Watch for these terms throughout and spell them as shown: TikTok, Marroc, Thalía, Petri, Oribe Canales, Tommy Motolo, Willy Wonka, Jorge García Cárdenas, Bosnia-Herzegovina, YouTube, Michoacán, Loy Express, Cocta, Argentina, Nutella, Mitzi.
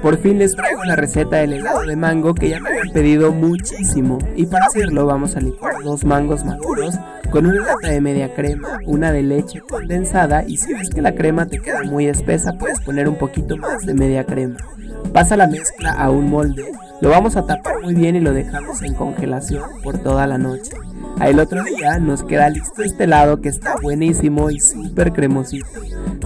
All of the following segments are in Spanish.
Por fin les traigo la receta del helado de mango que ya me habían pedido muchísimo. Y para hacerlo vamos a licuar 2 mangos maduros con una lata de media crema, una de leche condensada, y si ves que la crema te queda muy espesa puedes poner un poquito más de media crema. Pasa la mezcla a un molde, lo vamos a tapar muy bien y lo dejamos en congelación por toda la noche. Al otro día nos queda listo este helado que está buenísimo y súper cremosito.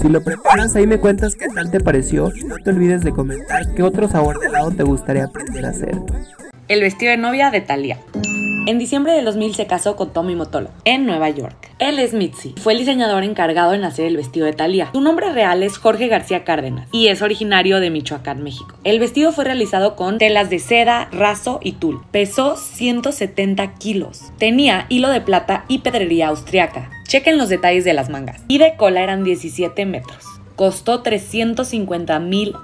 Si lo preparas ahí me cuentas qué tal te pareció y no te olvides de comentar qué otro sabor de helado te gustaría aprender a hacer. El vestido de novia de Thalía. En diciembre de 2000 se casó con Tommy Motolo, en Nueva York. Él es Mitzi, fue el diseñador encargado en hacer el vestido de Thalía. Su nombre real es Jorge García Cárdenas y es originario de Michoacán, México. El vestido fue realizado con telas de seda, raso y tul. Pesó 170 kilos. Tenía hilo de plata y pedrería austriaca. Chequen los detalles de las mangas. Y de cola eran 17 metros. Costó $350,000.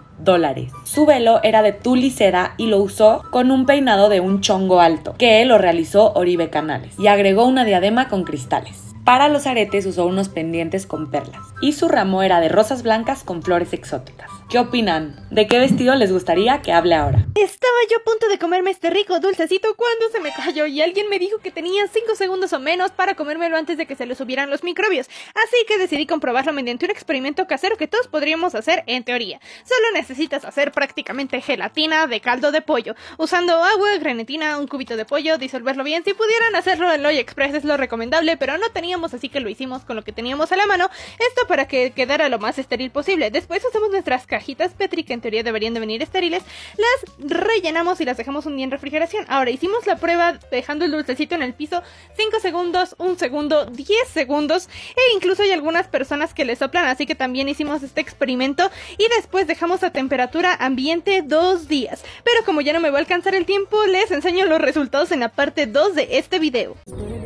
Su velo era de tul y seda y lo usó con un peinado de un chongo alto, que lo realizó Oribe Canales, y agregó una diadema con cristales. Para los aretes usó unos pendientes con perlas y su ramo era de rosas blancas con flores exóticas. ¿Qué opinan? ¿De qué vestido les gustaría que hable ahora? Estaba yo a punto de comerme este rico dulcecito cuando se me cayó y alguien me dijo que tenía 5 segundos o menos para comérmelo antes de que se le subieran los microbios. Así que decidí comprobarlo mediante un experimento casero que todos podríamos hacer en teoría. Solo necesitas hacer prácticamente gelatina de caldo de pollo, usando agua, grenetina, un cubito de pollo, disolverlo bien. Si pudieran hacerlo en Loy Express es lo recomendable, pero no tenía, así que lo hicimos con lo que teníamos a la mano, esto para que quedara lo más estéril posible. Después usamos nuestras cajitas Petri, que en teoría deberían de venir estériles, las rellenamos y las dejamos un día en refrigeración. Ahora hicimos la prueba dejando el dulcecito en el piso 5 segundos, 1 segundo, 10 segundos e incluso hay algunas personas que le soplan, así que también hicimos este experimento y después dejamos a temperatura ambiente 2 días. Pero como ya no me va a alcanzar el tiempo, les enseño los resultados en la parte 2 de este video.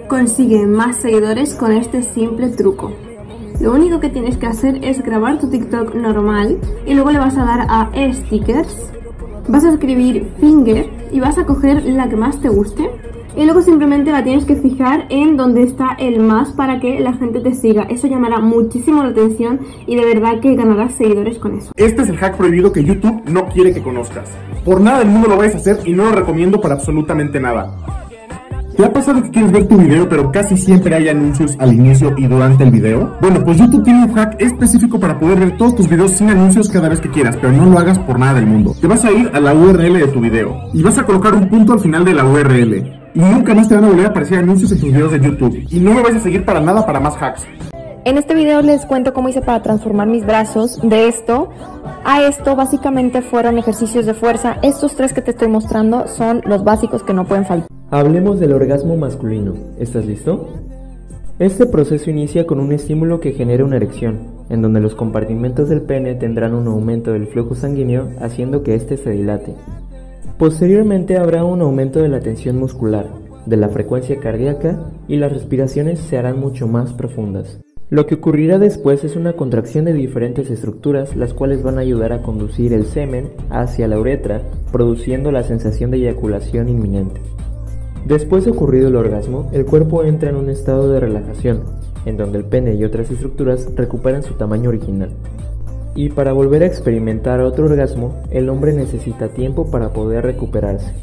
Consigue más seguidores con este simple truco. Lo único que tienes que hacer es grabar tu TikTok normal y luego le vas a dar a stickers, vas a escribir finger y vas a coger la que más te guste y luego simplemente la tienes que fijar en donde está el más para que la gente te siga. Eso llamará muchísimo la atención y de verdad que ganarás seguidores con eso. Este es el hack prohibido que YouTube no quiere que conozcas. Por nada del mundo lo vayas a hacer y no lo recomiendo para absolutamente nada. ¿Te ha pasado que quieres ver tu video pero casi siempre hay anuncios al inicio y durante el video? Bueno, pues YouTube tiene un hack específico para poder ver todos tus videos sin anuncios cada vez que quieras, pero no lo hagas por nada del mundo. Te vas a ir a la URL de tu video y vas a colocar un punto al final de la URL y nunca más te van a volver a aparecer anuncios en tus videos de YouTube. Y no me vais a seguir para nada para más hacks. En este video les cuento cómo hice para transformar mis brazos de esto a esto. Básicamente fueron ejercicios de fuerza. Estos 3 que te estoy mostrando son los básicos que no pueden faltar. Hablemos del orgasmo masculino. ¿Estás listo? Este proceso inicia con un estímulo que genera una erección, en donde los compartimentos del pene tendrán un aumento del flujo sanguíneo, haciendo que éste se dilate. Posteriormente habrá un aumento de la tensión muscular, de la frecuencia cardíaca y las respiraciones se harán mucho más profundas. Lo que ocurrirá después es una contracción de diferentes estructuras, las cuales van a ayudar a conducir el semen hacia la uretra, produciendo la sensación de eyaculación inminente. Después de ocurrido el orgasmo, el cuerpo entra en un estado de relajación, en donde el pene y otras estructuras recuperan su tamaño original. Y para volver a experimentar otro orgasmo, el hombre necesita tiempo para poder recuperarse.